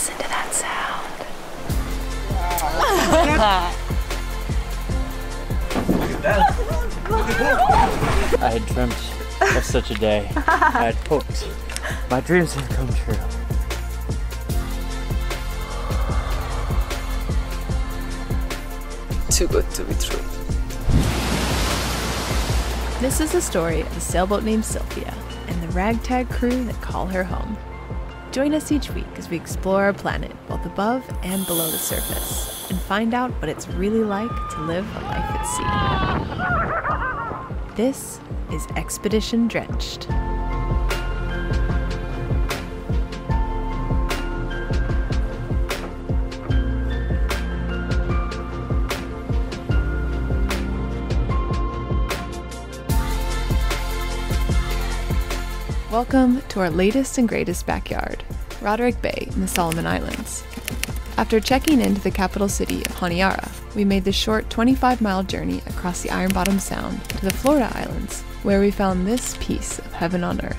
Listen to that sound. Look at that. Look at that. I had dreamt of such a day. I had hoped. My dreams have come true. Too good to be true. This is the story of a sailboat named Sylfia and the ragtag crew that call her home. Join us each week as we explore our planet, both above and below the surface, and find out what it's really like to live a life at sea. This is Expedition Drenched. Welcome to our latest and greatest backyard, Roderick Bay in the Solomon Islands. After checking into the capital city of Honiara, we made the short 25-mile journey across the Iron Bottom Sound to the Florida Islands, where we found this piece of heaven on earth.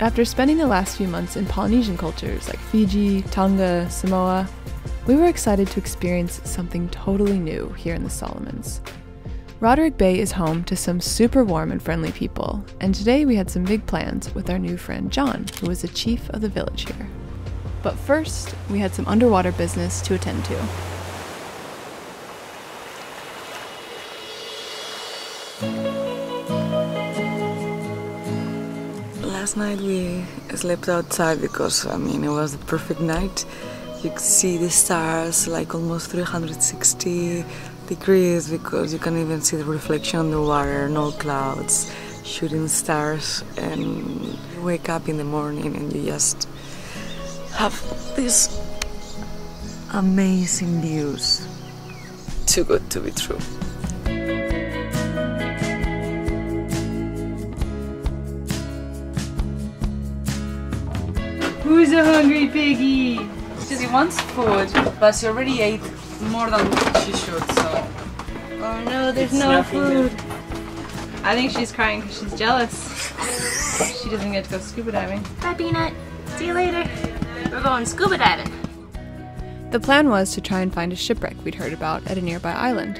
After spending the last few months in Polynesian cultures like Fiji, Tonga, Samoa, we were excited to experience something totally new here in the Solomons. Roderick Bay is home to some super warm and friendly people, and today we had some big plans with our new friend John, who is the chief of the village here. But first, we had some underwater business to attend to. Last night we slept outside because, it was the perfect night. You could see the stars, like almost 360 degrees, because you can even see the reflection on the water, no clouds, shooting stars, and you wake up in the morning and you just have these amazing views. Too good to be true. Who's a hungry piggy? She wants food, but she already ate more than she should, so... Oh no, there's no food! I think she's crying because she's jealous. She doesn't get to go scuba diving. Bye, Peanut! See you later! We're going scuba diving! The plan was to try and find a shipwreck we'd heard about at a nearby island.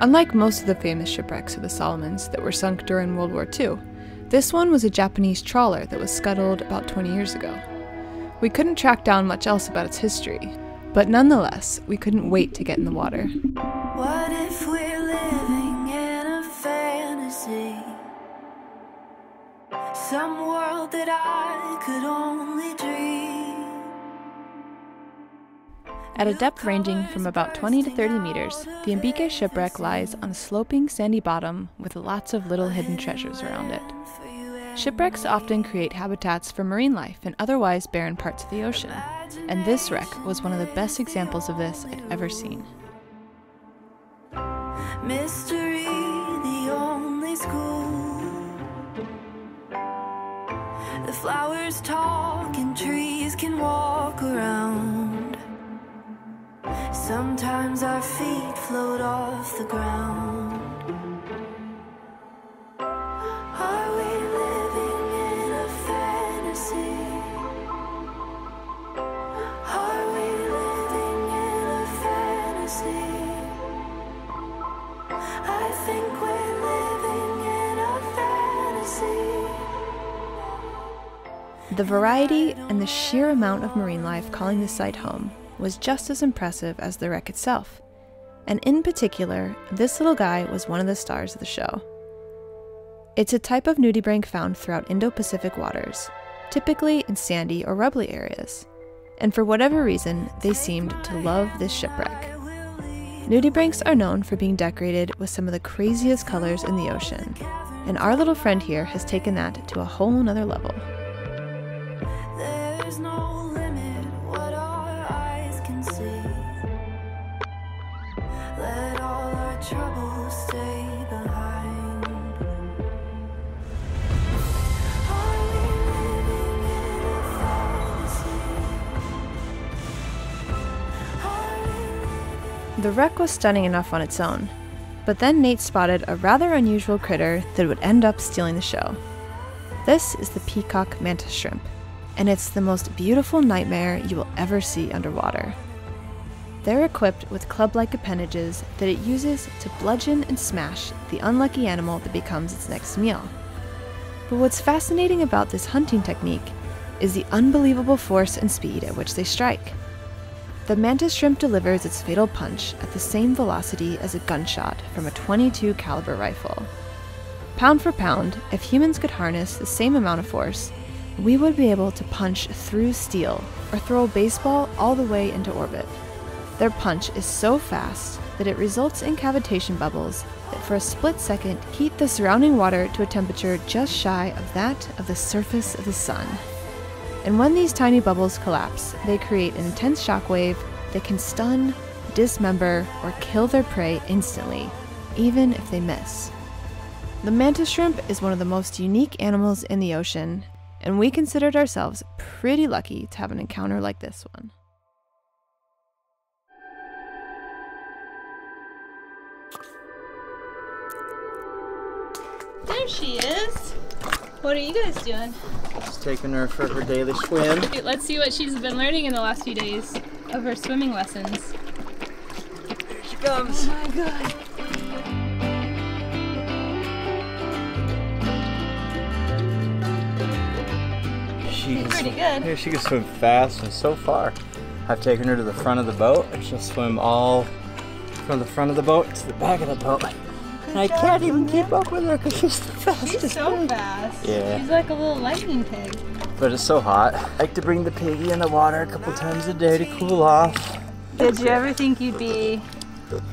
Unlike most of the famous shipwrecks of the Solomons that were sunk during World War II, this one was a Japanese trawler that was scuttled about 20 years ago. We couldn't track down much else about its history, but nonetheless, we couldn't wait to get in the water. What if we're living in a fantasy? Some world that I could only dream. At a depth ranging from about 20 to 30 meters, the Ambike shipwreck lies on a sloping sandy bottom with lots of little hidden treasures around it. Shipwrecks often create habitats for marine life in otherwise barren parts of the ocean, and this wreck was one of the best examples of this I'd ever seen. Mystery, the only school. The flowers talk and trees can walk around. Sometimes our feet float off the ground. The variety and the sheer amount of marine life calling the site home was just as impressive as the wreck itself. And in particular, this little guy was one of the stars of the show. It's a type of nudibranch found throughout Indo-Pacific waters, typically in sandy or rubbly areas. And for whatever reason, they seemed to love this shipwreck. Nudibranchs are known for being decorated with some of the craziest colors in the ocean, and our little friend here has taken that to a whole nother level. The wreck was stunning enough on its own, but then Nate spotted a rather unusual critter that would end up stealing the show. This is the peacock mantis shrimp, and it's the most beautiful nightmare you will ever see underwater. They're equipped with club-like appendages that it uses to bludgeon and smash the unlucky animal that becomes its next meal. But what's fascinating about this hunting technique is the unbelievable force and speed at which they strike. The mantis shrimp delivers its fatal punch at the same velocity as a gunshot from a .22 caliber rifle. Pound for pound, if humans could harness the same amount of force, we would be able to punch through steel or throw a baseball all the way into orbit. Their punch is so fast that it results in cavitation bubbles that for a split second heat the surrounding water to a temperature just shy of that of the surface of the sun. And when these tiny bubbles collapse, they create an intense shockwave that can stun, dismember, or kill their prey instantly, even if they miss. The mantis shrimp is one of the most unique animals in the ocean, and we considered ourselves pretty lucky to have an encounter like this one. There she is. What are you guys doing? Just taking her for her daily swim. Let's see what she's been learning in the last few days of her swimming lessons. Here she comes. Oh my god. She's pretty good. Here she can swim fast, and so far I've taken her to the front of the boat and she'll swim all from the front of the boat to the back of the boat. And I can't even keep up with her because she's the fastest. She's so fast. Yeah. She's like a little lightning pig. But it's so hot. I like to bring the piggy in the water a couple times a day to cool off. Did you ever think you'd be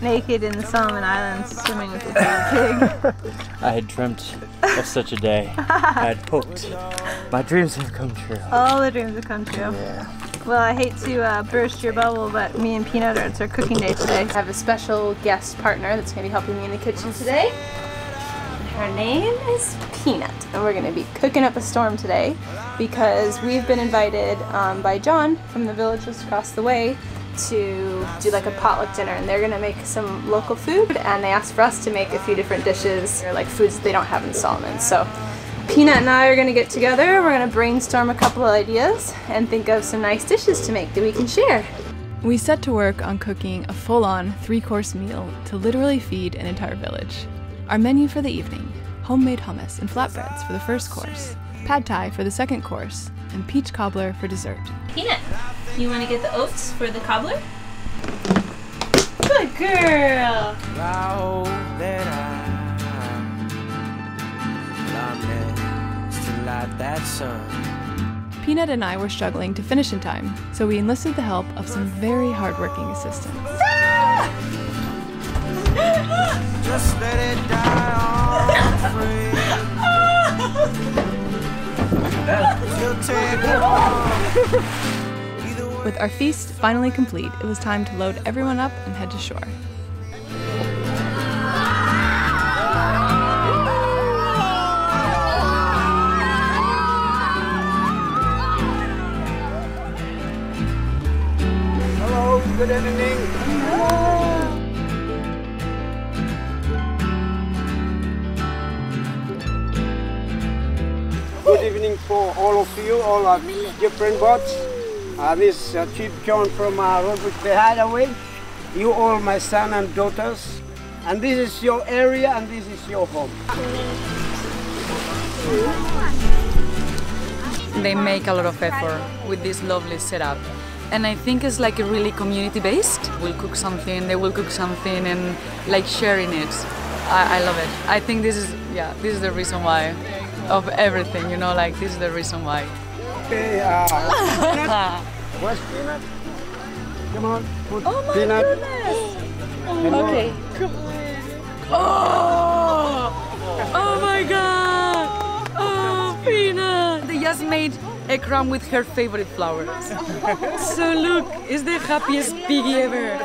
naked in the Solomon Islands swimming with a pig? I had dreamt of such a day. I had hoped. My dreams have come true. All the dreams have come true. Yeah. Well, I hate to burst your bubble, but me and Peanut, it's our cooking day today. I have a special guest partner that's going to be helping me in the kitchen today. Her name is Peanut, and we're going to be cooking up a storm today because we've been invited by John from the village just across the way to do like a potluck dinner, and they're going to make some local food, and they asked for us to make a few different dishes, or like foods that they don't have in Solomon. So Peanut and I are going to get together, we're going to brainstorm a couple of ideas and think of some nice dishes to make that we can share. We set to work on cooking a full-on three-course meal to literally feed an entire village. Our menu for the evening: homemade hummus and flatbreads for the first course, pad thai for the second course, and peach cobbler for dessert. Peanut, you want to get the oats for the cobbler? Good girl! Peanut and I were struggling to finish in time, so we enlisted the help of some very hardworking assistants. Just let it die on. With our feast finally complete, it was time to load everyone up and head to shore. Good evening. Good evening for all of you, all our different boats. This is Chief John from Roderick Bay Hideaway. You all my son and daughters. And this is your area and this is your home. They make a lot of effort with this lovely setup. And I think it's like a really community-based. We'll cook something, they will cook something, and like sharing it. I love it. I think this is, yeah, this is the reason why of everything, you know, like this is the reason why. Okay, what's Peanut? Come on, put Peanut. Oh my Peanut. Goodness! Oh, okay. Come on. Oh! Oh my god! Oh, Peanut! They just made a crown with her favorite flowers. So look, it's the happiest piggy ever.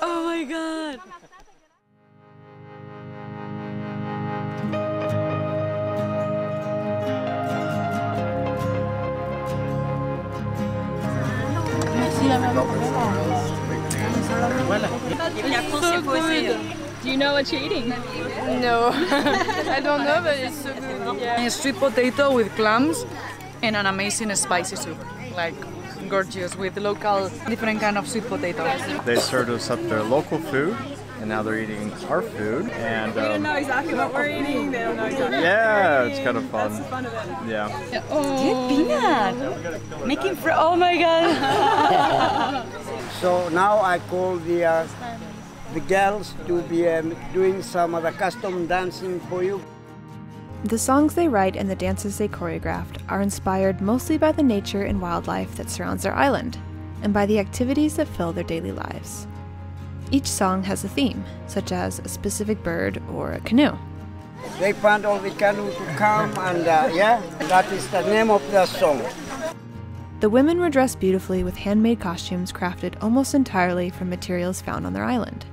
Oh my god. So good. Do you know what you're eating? No, I don't know, but it's so good. Yeah. A sweet potato with clams. and an amazing spicy soup, like gorgeous, with local different kind of sweet potatoes. They served us up their local food, and now they're eating our food. And we don't know exactly what we're eating. They don't know exactly what we're eating. It's kind of fun. That's the fun of it. Yeah. Oh, Peanut making for oh my god. So now I call the girls to be doing some of the custom dancing for you. The songs they write and the dances they choreographed are inspired mostly by the nature and wildlife that surrounds their island, and by the activities that fill their daily lives. Each song has a theme, such as a specific bird or a canoe. They found all the canoe to come, and that is the name of the song. The women were dressed beautifully with handmade costumes crafted almost entirely from materials found on their island.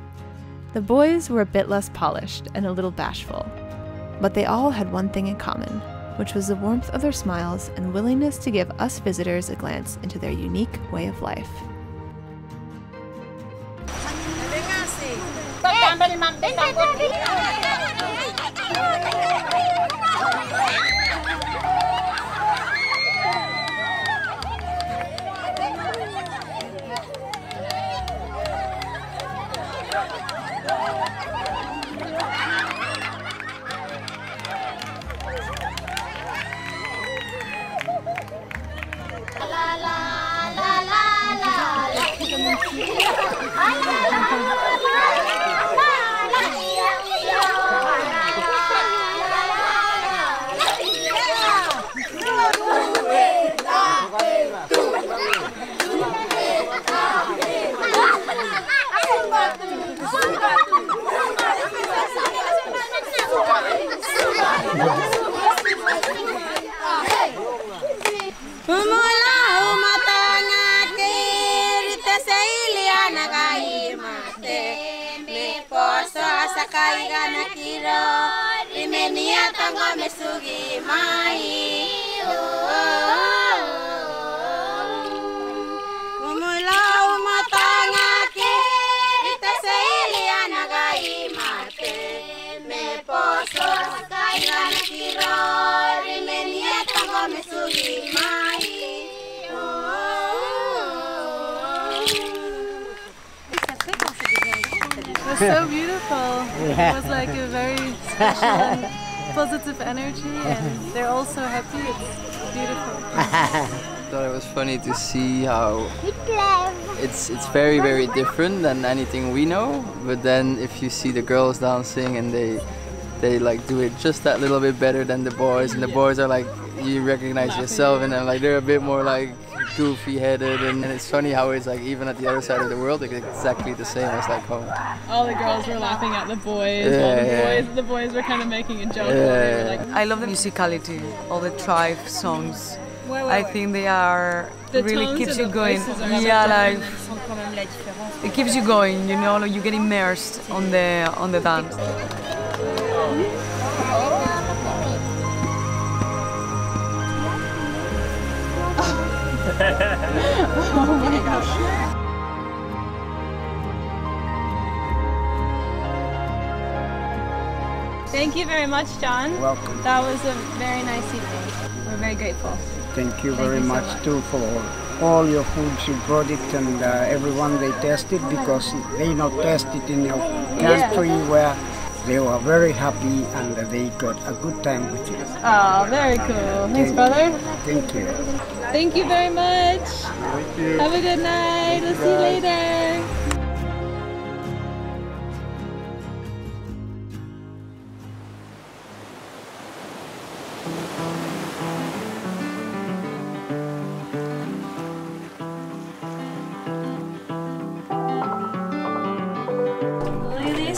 The boys were a bit less polished and a little bashful, but they all had one thing in common, which was the warmth of their smiles and willingness to give us visitors a glance into their unique way of life. It was so beautiful. It was like a very special, positive energy, and they're all so happy. It's beautiful. I thought it was funny to see how it's very, very different than anything we know. But then if you see the girls dancing and they like do it just that little bit better than the boys, and the boys are like, you recognize yourself, and then like they're a bit more like goofy-headed, and it's funny how it's like even at the other side of the world, it's exactly the same as like home. All the girls were laughing at the boys, the boys were kind of making a joke. I love the musicality, all the tribe songs. I think they are the really keeps you going. Yeah, like it keeps you going. You know, like you get immersed on the dance. Oh my gosh. Thank you very much, John. Welcome. That was a very nice evening. We're very grateful. Thank you very much too for all your foods you brought it, and everyone they tested, because they not tested in your country where they were very happy and they got a good time with you. Oh, very cool. Thanks, brother. Thank you. Thank you very much. Thank you. Have a good night. We'll see you later.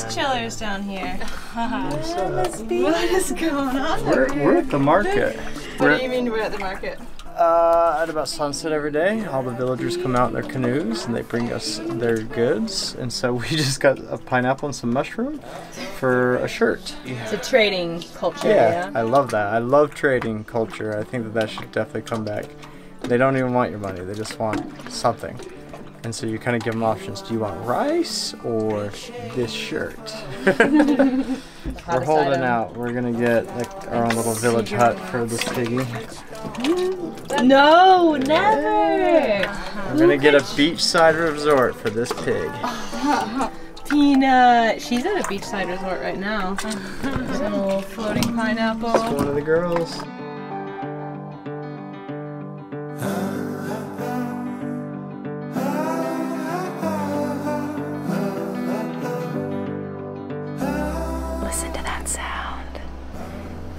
Chillers down here. What is going on? We're at the market. What do you mean we're at the market? At about sunset every day, all the villagers come out in their canoes and they bring us their goods. And so we just got a pineapple and some mushroom for a shirt. It's a trading culture. Yeah, I love that. I love trading culture. I think that should definitely come back. They don't even want your money. They just want something. And so you kind of give them options. Do you want rice or this shirt? We're holding out. We're going to get like our own little village hut for this piggy. No, never! We're going to get a beachside resort for this pig. Peanut, she's at a beachside resort right now. There's a little floating pineapple. It's one of the girls.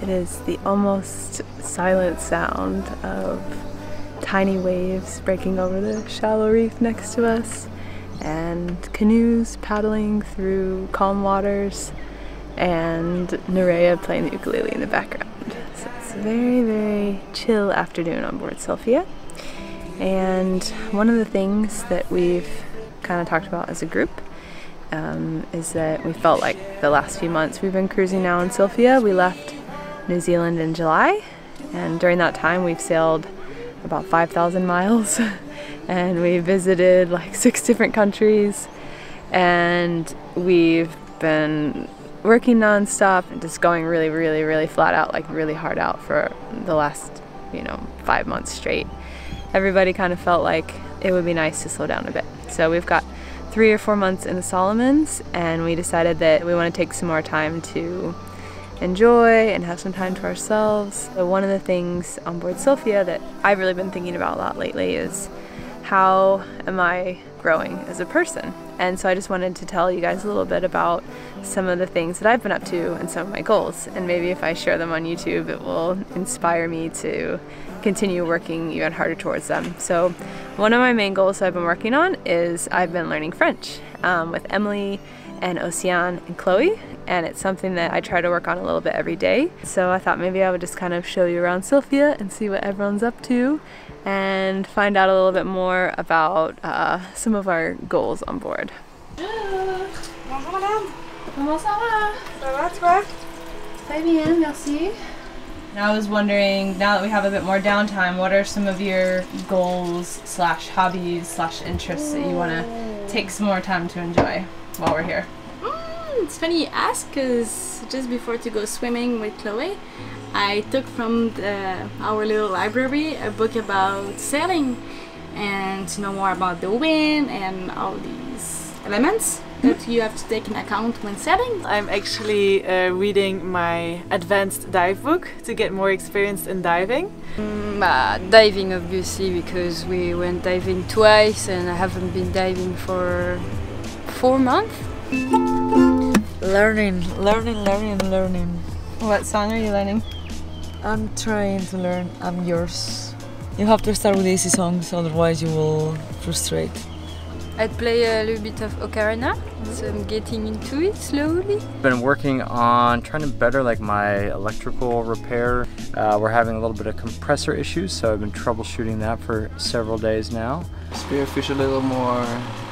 It is the almost silent sound of tiny waves breaking over the shallow reef next to us and canoes paddling through calm waters and Nerea playing the ukulele in the background. So it's a very, very chill afternoon on board Sylfia. And one of the things that we've kind of talked about as a group is that we felt like the last few months we've been cruising now on Sylfia. We left New Zealand in July, and during that time we've sailed about 5,000 miles and we visited like 6 different countries, and we've been working non-stop and just going really, really, really flat out, like really hard out for the last, you know, 5 months straight. Everybody kind of felt like it would be nice to slow down a bit. So we've got 3 or 4 months in the Solomons, and we decided that we want to take some more time to enjoy and have some time to ourselves. So one of the things on board Sylfia that I've really been thinking about a lot lately is, how am I growing as a person? And so I just wanted to tell you guys a little bit about some of the things that I've been up to and some of my goals. And maybe if I share them on YouTube, it will inspire me to continue working even harder towards them. So one of my main goals I've been working on is I've been learning French with Emily and Océane and Chloe, and it's something that I try to work on a little bit every day. So I thought maybe I would just kind of show you around Sylfia and see what everyone's up to and find out a little bit more about some of our goals on board. Bonjour madame. Comment ça va? Ça va toi? Très bien, merci. And I was wondering, now that we have a bit more downtime, what are some of your goals / hobbies / interests that you want to take some more time to enjoy while we're here? It's funny you ask, because just before to go swimming with Chloe, I took from our little library a book about sailing and to know more about the wind and all these elements that you have to take in account when sailing. I'm actually reading my advanced dive book to get more experienced in diving. Diving, obviously, because we went diving twice and I haven't been diving for 4 months. Learning. What song are you learning? I'm trying to learn "I'm Yours." You have to start with easy songs, otherwise you will frustrate. I'd play a little bit of ocarina, so I'm getting into it slowly. Been working on trying to better like my electrical repair. We're having a little bit of compressor issues, so I've been troubleshooting that for several days now. Spearfish a little more,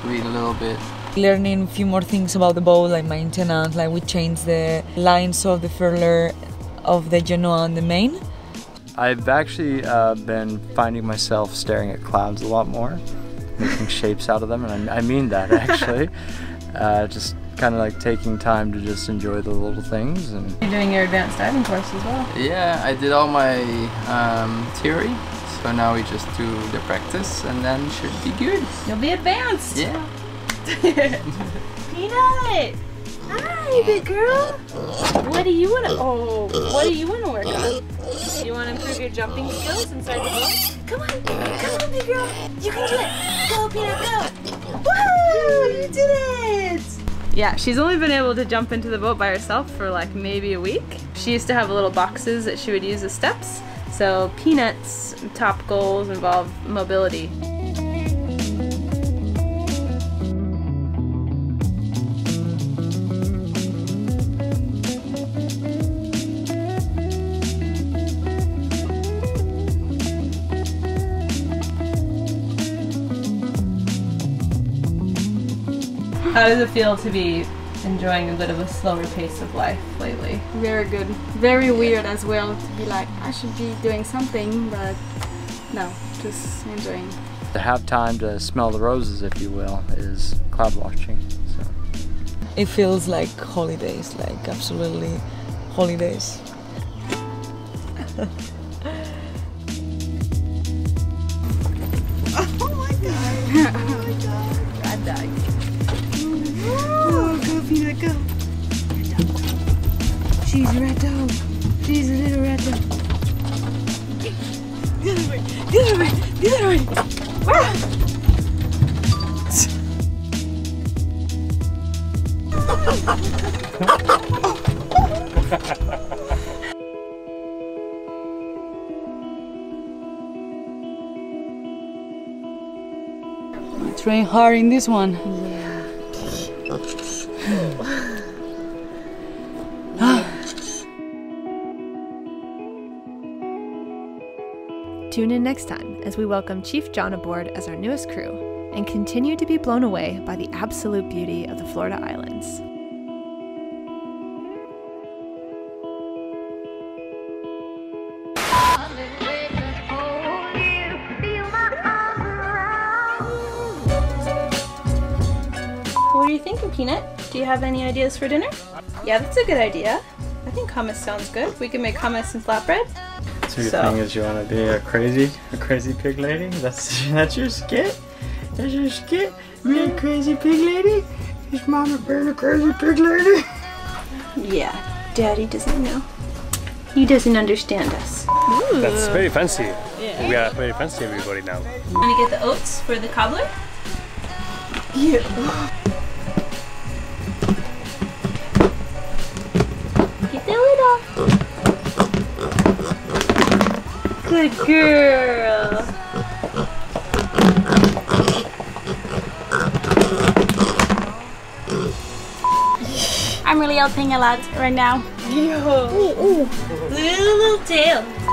read a little bit. Learning a few more things about the boat, like maintenance, like we change the lines of the furler of the Genoa and the main. I've actually been finding myself staring at clouds a lot more, making shapes out of them, and I mean that actually. Just kind of like taking time to just enjoy the little things. And you're doing your advanced diving course as well. Yeah, I did all my theory, so now we just do the practice, and then should be good. You'll be advanced! Yeah. Peanut! Hi, big girl! What do you wanna work on? Do you wanna improve your jumping skills inside the boat? Come on, big girl! You can do it! Go, Peanut, go! Woo! You did it! Yeah, she's only been able to jump into the boat by herself for like maybe a week. She used to have little boxes that she would use as steps. So Peanut's top goals involve mobility. How does it feel to be enjoying a bit of a slower pace of life lately? Very good. Very weird as well to be like, I should be doing something, but no, just enjoying to have time to smell the roses, if you will, is cloud watching. So. It feels like holidays, like absolutely holidays. Oh my god! Oh my god! I died. Oh, go Peanut, go! She's a ratto. She's a little ratto. The other way. The other way. The other way. It's raining hard in this one. Yeah. Tune in next time as we welcome Chief John aboard as our newest crew and continue to be blown away by the absolute beauty of the Florida Islands. What are you thinking, Peanut? Do you have any ideas for dinner? Yeah, that's a good idea. I think hummus sounds good. We can make hummus and flatbread. Thing is, you want to be a crazy pig lady? That's your skit? That's your skit? Me a crazy pig lady? Is mama being a crazy pig lady? Yeah, daddy doesn't know. He doesn't understand us. Ooh. That's very fancy. Yeah. We are very fancy everybody now. Want to get the oats for the cobbler? Yeah. Get the lid off. Good girl. I'm really helping a lot right now. Yo. Ooh, ooh. Little tail.